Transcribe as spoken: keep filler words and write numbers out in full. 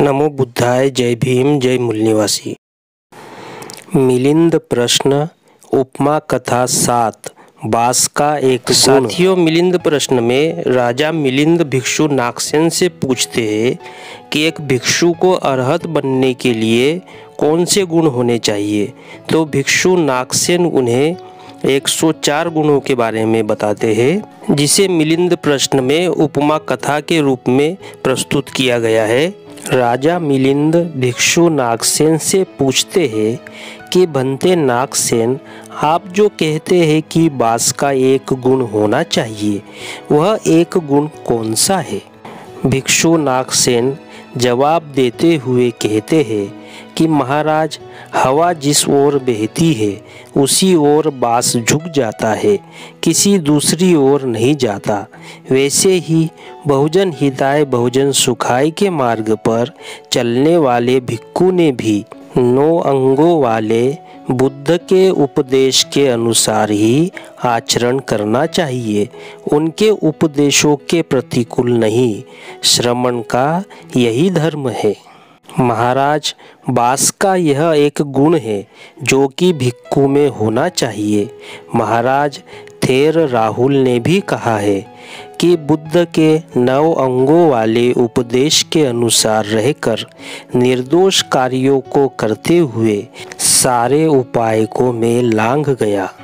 नमो बुद्धाय। जय भीम। जय मूल निवासी। मिलिंद प्रश्न उपमा कथा सात बास का एक। साथियों, मिलिंद प्रश्न में राजा मिलिंद भिक्षु नागसेन से पूछते हैं कि एक भिक्षु को अर्हत बनने के लिए कौन से गुण होने चाहिए। तो भिक्षु नागसेन उन्हें एक सौ चार गुणों के बारे में बताते हैं, जिसे मिलिंद प्रश्न में उपमा कथा के रूप में प्रस्तुत किया गया है। राजा मिलिंद भिक्षु नागसेन से पूछते हैं कि भंते नागसेन, आप जो कहते हैं कि बास का एक गुण होना चाहिए, वह एक गुण कौन सा है। भिक्षु नागसेन जवाब देते हुए कहते हैं कि महाराज, हवा जिस ओर बहती है उसी ओर बाँस झुक जाता है, किसी दूसरी ओर नहीं जाता। वैसे ही बहुजन हिताय बहुजन सुखाय के मार्ग पर चलने वाले भिक्खु ने भी नौ अंगों वाले बुद्ध के उपदेश के अनुसार ही आचरण करना चाहिए, उनके उपदेशों के प्रतिकूल नहीं। श्रवण का यही धर्म है। महाराज, बास का यह एक गुण है जो कि भिक्खु में होना चाहिए। महाराज, थेर राहुल ने भी कहा है कि बुद्ध के नौ अंगों वाले उपदेश के अनुसार रहकर निर्दोष कार्यों को करते हुए सारे उपाय को मैं लांघ गया।